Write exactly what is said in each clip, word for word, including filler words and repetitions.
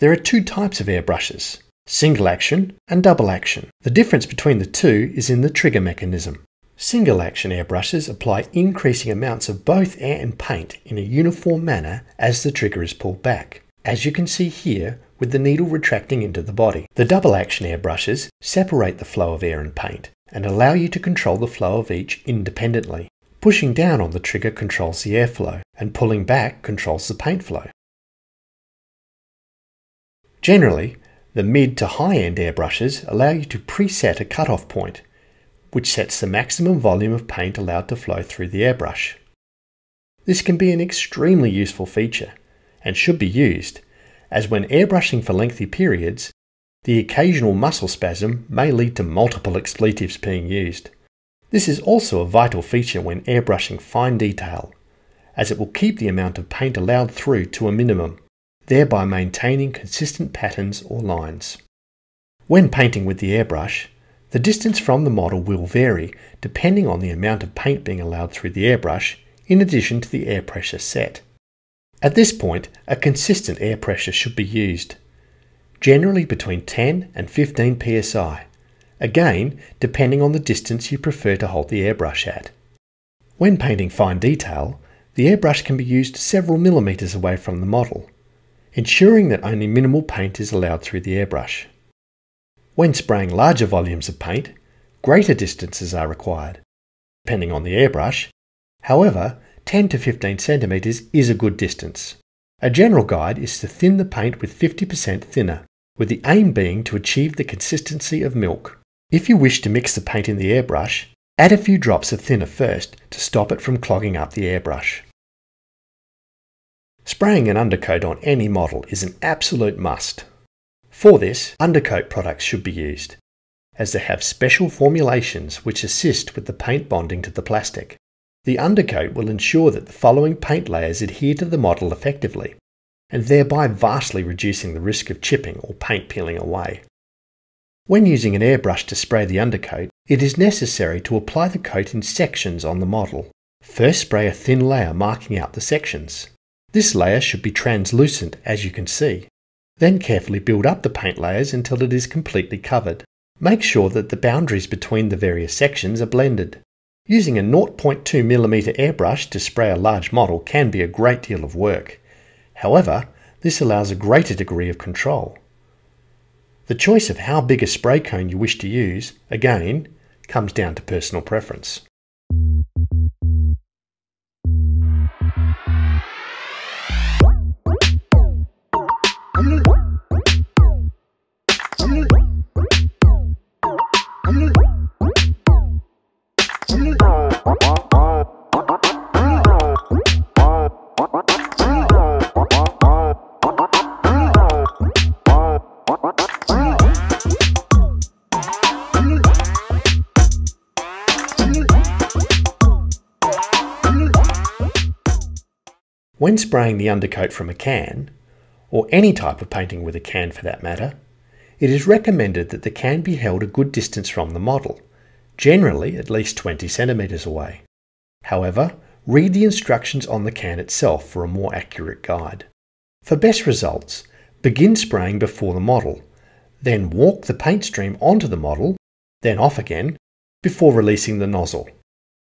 There are two types of airbrushes, single action and double action. The difference between the two is in the trigger mechanism. Single action airbrushes apply increasing amounts of both air and paint in a uniform manner as the trigger is pulled back, as you can see here with the needle retracting into the body. The double action airbrushes separate the flow of air and paint and allow you to control the flow of each independently. Pushing down on the trigger controls the airflow, and pulling back controls the paint flow. Generally, the mid to high-end airbrushes allow you to preset a cutoff point, which sets the maximum volume of paint allowed to flow through the airbrush. This can be an extremely useful feature, and should be used, as when airbrushing for lengthy periods, the occasional muscle spasm may lead to multiple expletives being used. This is also a vital feature when airbrushing fine detail, as it will keep the amount of paint allowed through to a minimum, thereby maintaining consistent patterns or lines. When painting with the airbrush, the distance from the model will vary depending on the amount of paint being allowed through the airbrush, in addition to the air pressure set. At this point, a consistent air pressure should be used, generally between ten and fifteen P S I, again depending on the distance you prefer to hold the airbrush at. When painting fine detail, the airbrush can be used several millimeters away from the model, ensuring that only minimal paint is allowed through the airbrush. When spraying larger volumes of paint, greater distances are required, depending on the airbrush. However, ten to fifteen centimeters is a good distance. A general guide is to thin the paint with fifty percent thinner, with the aim being to achieve the consistency of milk. If you wish to mix the paint in the airbrush, add a few drops of thinner first to stop it from clogging up the airbrush. Spraying an undercoat on any model is an absolute must. For this, undercoat products should be used, as they have special formulations which assist with the paint bonding to the plastic. The undercoat will ensure that the following paint layers adhere to the model effectively, and thereby vastly reducing the risk of chipping or paint peeling away. When using an airbrush to spray the undercoat, it is necessary to apply the coat in sections on the model. First, spray a thin layer marking out the sections. This layer should be translucent, as you can see. Then carefully build up the paint layers until it is completely covered. Make sure that the boundaries between the various sections are blended. Using a zero point two millimeter airbrush to spray a large model can be a great deal of work. However, this allows a greater degree of control. The choice of how big a spray cone you wish to use, again, comes down to personal preference. When spraying the undercoat from a can, or any type of painting with a can for that matter, it is recommended that the can be held a good distance from the model, generally at least twenty centimeters away. However, read the instructions on the can itself for a more accurate guide. For best results, begin spraying before the model, then walk the paint stream onto the model, then off again, before releasing the nozzle.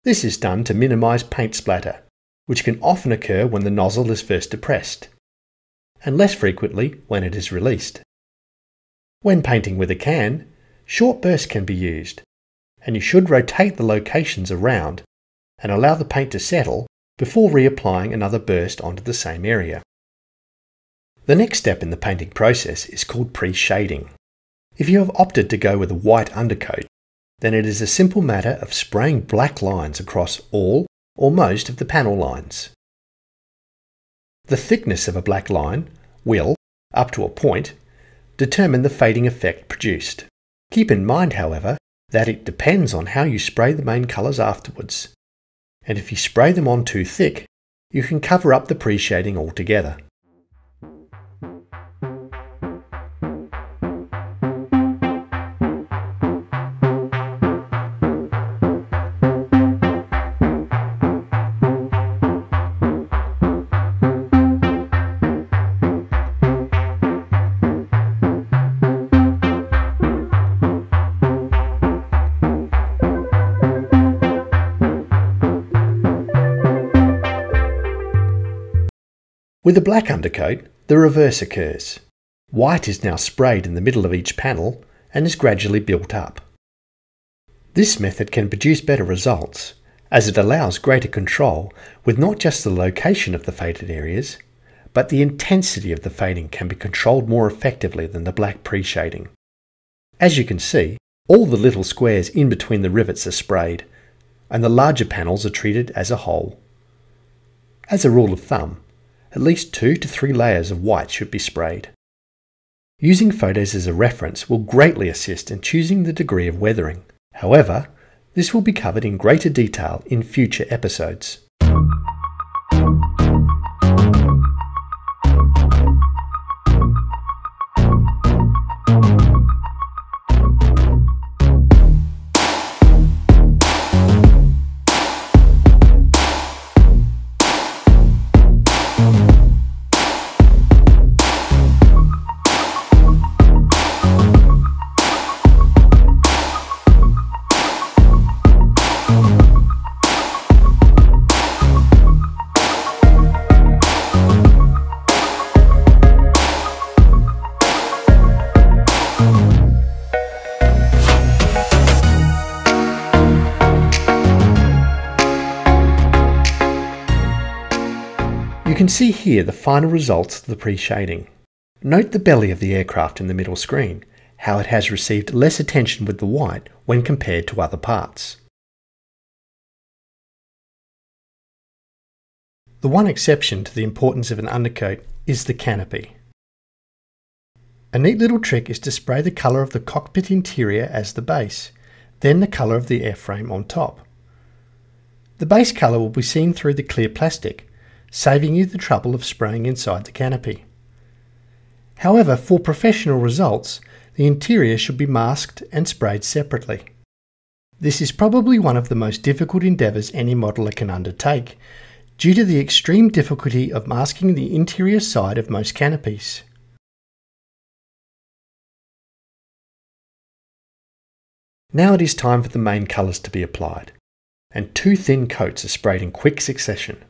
This is done to minimize paint splatter, which can often occur when the nozzle is first depressed, and less frequently when it is released. When painting with a can, short bursts can be used, and you should rotate the locations around and allow the paint to settle before reapplying another burst onto the same area. The next step in the painting process is called pre-shading. If you have opted to go with a white undercoat, then it is a simple matter of spraying black lines across all or most of the panel lines. The thickness of a black line will, up to a point, determine the fading effect produced. Keep in mind, however, that it depends on how you spray the main colours afterwards, and if you spray them on too thick, you can cover up the pre-shading altogether. With a black undercoat, the reverse occurs. White is now sprayed in the middle of each panel and is gradually built up. This method can produce better results, as it allows greater control with not just the location of the faded areas, but the intensity of the fading can be controlled more effectively than the black pre-shading. As you can see, all the little squares in between the rivets are sprayed, and the larger panels are treated as a whole. As a rule of thumb, at least two to three layers of white should be sprayed. Using photos as a reference will greatly assist in choosing the degree of weathering. However, this will be covered in greater detail in future episodes. You can see here the final results of the pre-shading. Note the belly of the aircraft in the middle screen, how it has received less attention with the white when compared to other parts. The one exception to the importance of an undercoat is the canopy. A neat little trick is to spray the colour of the cockpit interior as the base, then the colour of the airframe on top. The base colour will be seen through the clear plastic, saving you the trouble of spraying inside the canopy. However, for professional results, the interior should be masked and sprayed separately. This is probably one of the most difficult endeavours any modeller can undertake, due to the extreme difficulty of masking the interior side of most canopies. Now it is time for the main colours to be applied, and two thin coats are sprayed in quick succession.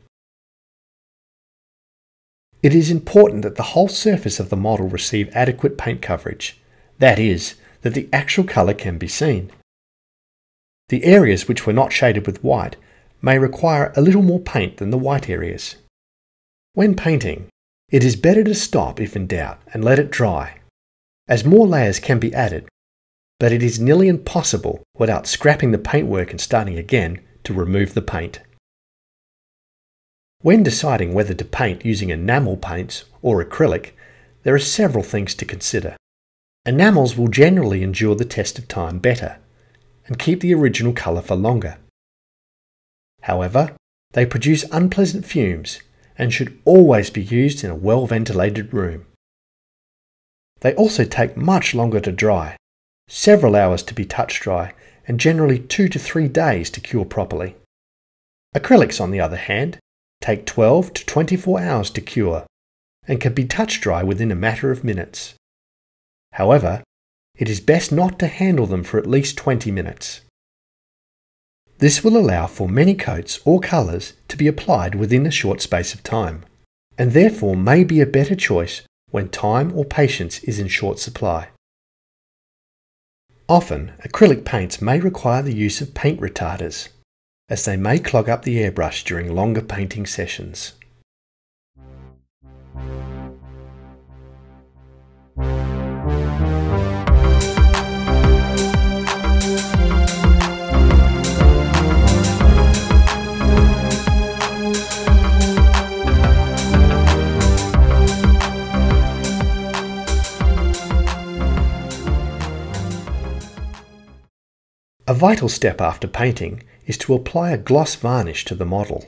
It is important that the whole surface of the model receive adequate paint coverage, that is, that the actual colour can be seen. The areas which were not shaded with white may require a little more paint than the white areas. When painting, it is better to stop if in doubt and let it dry, as more layers can be added, but it is nearly impossible without scrapping the paintwork and starting again to remove the paint. When deciding whether to paint using enamel paints or acrylic, there are several things to consider. Enamels will generally endure the test of time better and keep the original colour for longer. However, they produce unpleasant fumes and should always be used in a well-ventilated room. They also take much longer to dry, several hours to be touch dry, and generally two to three days to cure properly. Acrylics, on the other hand, take twelve to twenty-four hours to cure and can be touch dry within a matter of minutes. However, it is best not to handle them for at least twenty minutes. This will allow for many coats or colours to be applied within a short space of time, and therefore may be a better choice when time or patience is in short supply. Often, acrylic paints may require the use of paint retarders, as they may clog up the airbrush during longer painting sessions. A vital step after painting is to apply a gloss varnish to the model.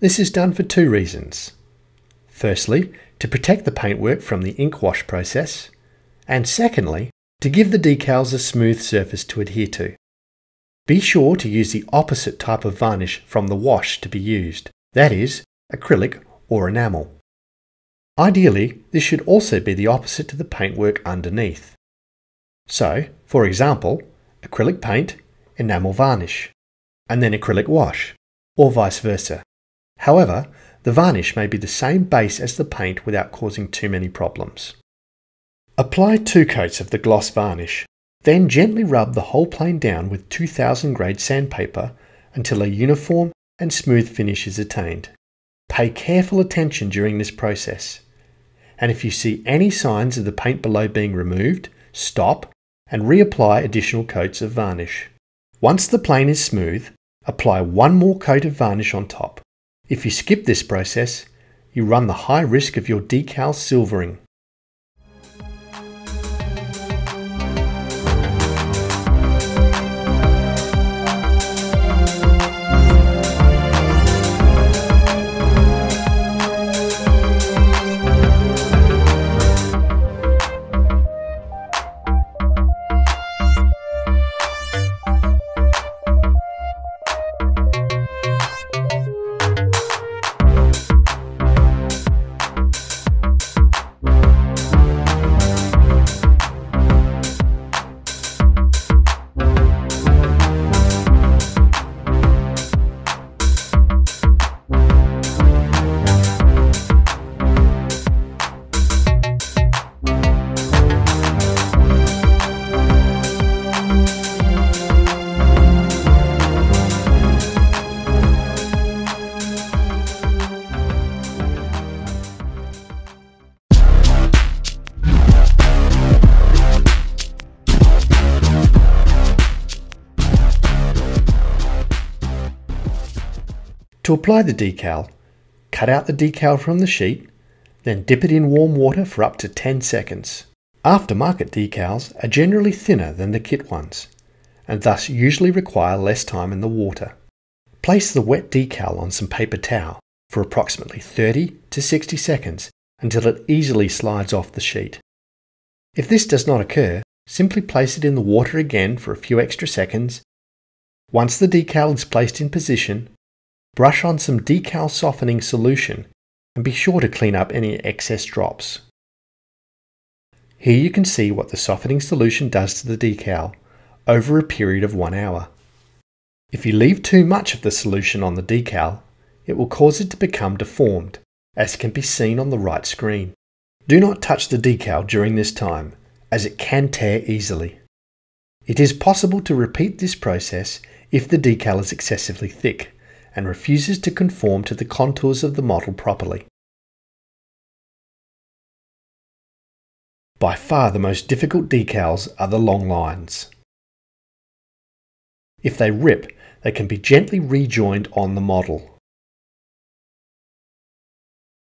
This is done for two reasons. Firstly, to protect the paintwork from the ink wash process, and secondly, to give the decals a smooth surface to adhere to. Be sure to use the opposite type of varnish from the wash to be used, that is, acrylic or enamel. Ideally, this should also be the opposite to the paintwork underneath. So, for example, acrylic paint, enamel varnish, and then acrylic wash, or vice versa. However, The varnish may be the same base as the paint without causing too many problems. Apply two coats of the gloss varnish, then gently rub the whole plane down with two thousand grade sandpaper until a uniform and smooth finish is attained. Pay careful attention during this process, and if you see any signs of the paint below being removed, stop and reapply additional coats of varnish. Once the plane is smooth, apply one more coat of varnish on top. If you skip this process, you run the high risk of your decal silvering. To apply the decal, cut out the decal from the sheet, then dip it in warm water for up to ten seconds. Aftermarket decals are generally thinner than the kit ones, and thus usually require less time in the water. Place the wet decal on some paper towel for approximately thirty to sixty seconds until it easily slides off the sheet. If this does not occur, simply place it in the water again for a few extra seconds. Once the decal is placed in position, brush on some decal softening solution and be sure to clean up any excess drops. Here you can see what the softening solution does to the decal over a period of one hour. If you leave too much of the solution on the decal, it will cause it to become deformed, as can be seen on the right screen. Do not touch the decal during this time, as it can tear easily. It is possible to repeat this process if the decal is excessively thick and refuses to conform to the contours of the model properly. By far the most difficult decals are the long lines. If they rip, they can be gently rejoined on the model.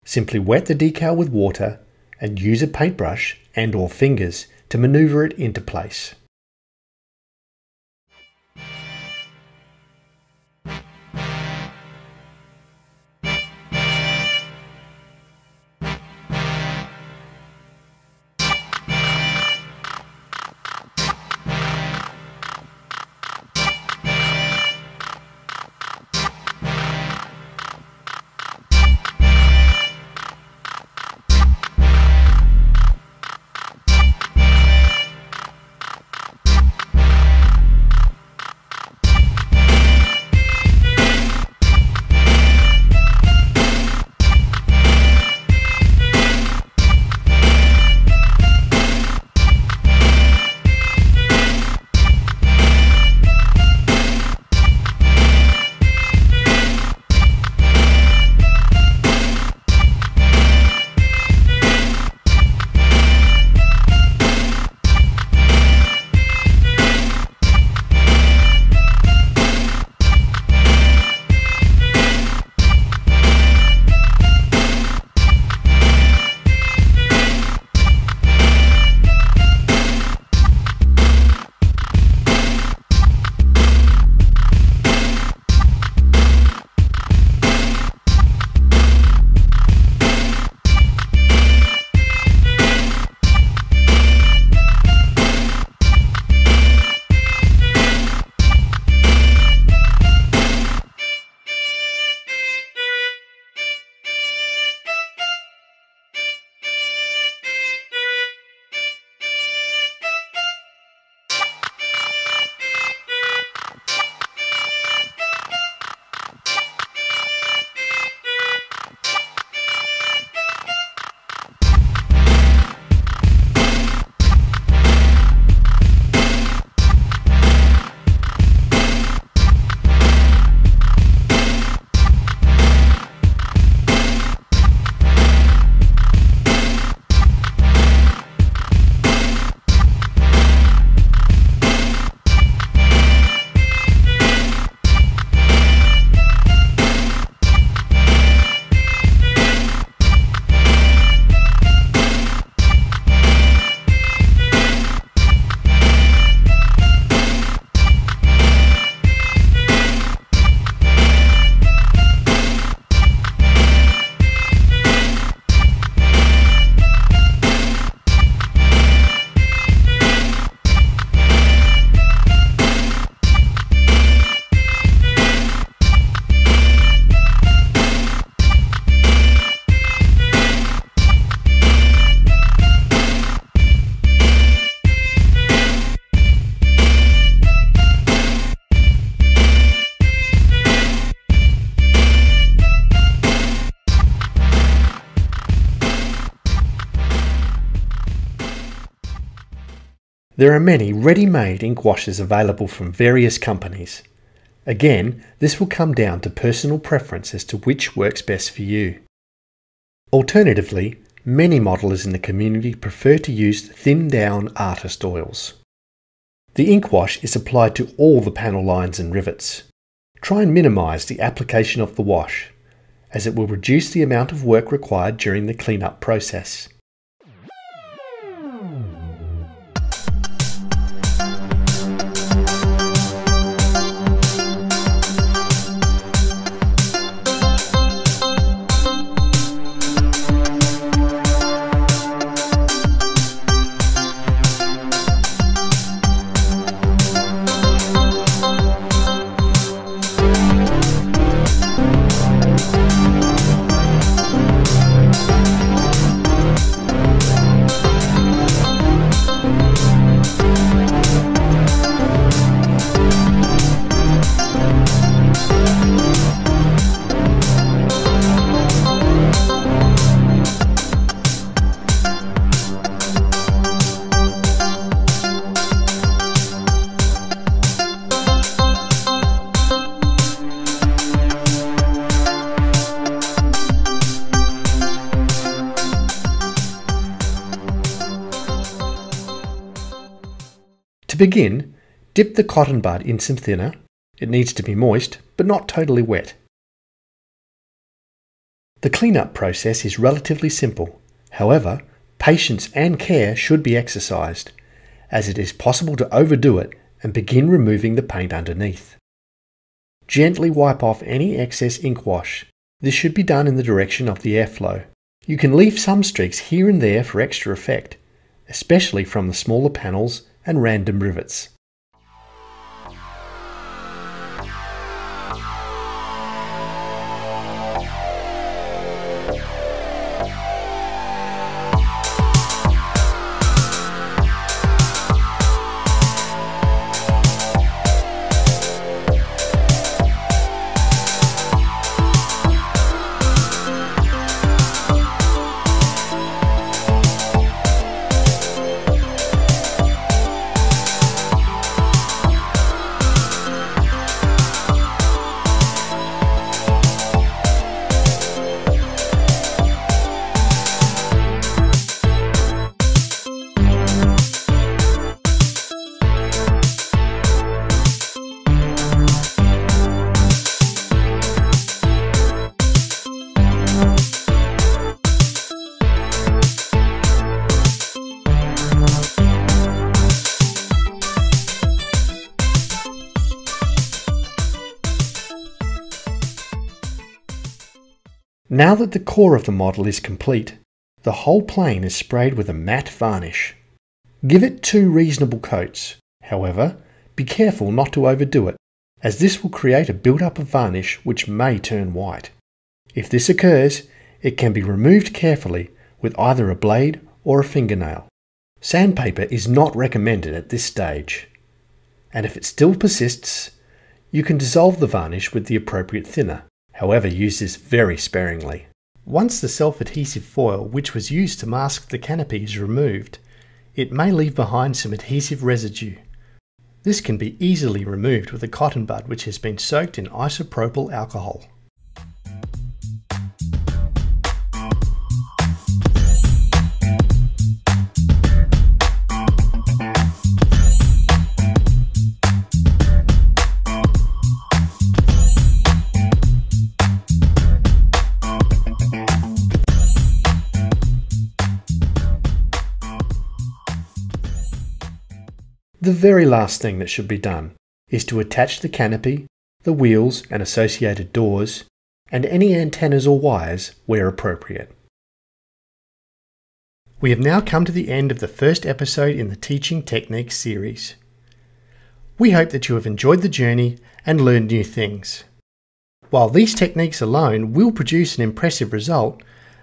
Simply wet the decal with water and use a paintbrush and or fingers to maneuver it into place. There are many ready-made ink washes available from various companies. Again, this will come down to personal preference as to which works best for you. Alternatively, many modelers in the community prefer to use thinned-down artist oils. The ink wash is applied to all the panel lines and rivets. Try and minimise the application of the wash, as it will reduce the amount of work required during the cleanup process. To begin, dip the cotton bud in some thinner. It needs to be moist, but not totally wet. The cleanup process is relatively simple. However, patience and care should be exercised, as it is possible to overdo it and begin removing the paint underneath. Gently wipe off any excess ink wash. This should be done in the direction of the airflow. You can leave some streaks here and there for extra effect, especially from the smaller panels and random rivets. Now that the core of the model is complete, the whole plane is sprayed with a matte varnish. Give it two reasonable coats. However, be careful not to overdo it, as this will create a build-up of varnish which may turn white. If this occurs, it can be removed carefully with either a blade or a fingernail. Sandpaper is not recommended at this stage, and if it still persists, you can dissolve the varnish with the appropriate thinner. However, use this very sparingly. Once the self-adhesive foil which was used to mask the canopy is removed, it may leave behind some adhesive residue. This can be easily removed with a cotton bud which has been soaked in isopropyl alcohol. The very last thing that should be done is to attach the canopy, the wheels and associated doors, and any antennas or wires where appropriate. We have now come to the end of the first episode in the Teaching Techniques series. We hope that you have enjoyed the journey and learned new things. While these techniques alone will produce an impressive result,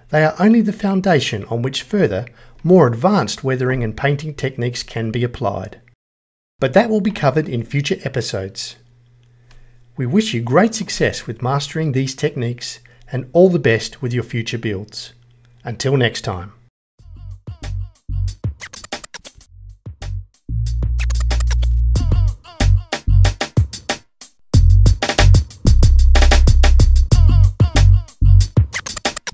they are only the foundation on which further, more advanced weathering and painting techniques can be applied. But that will be covered in future episodes. We wish you great success with mastering these techniques and all the best with your future builds. Until next time.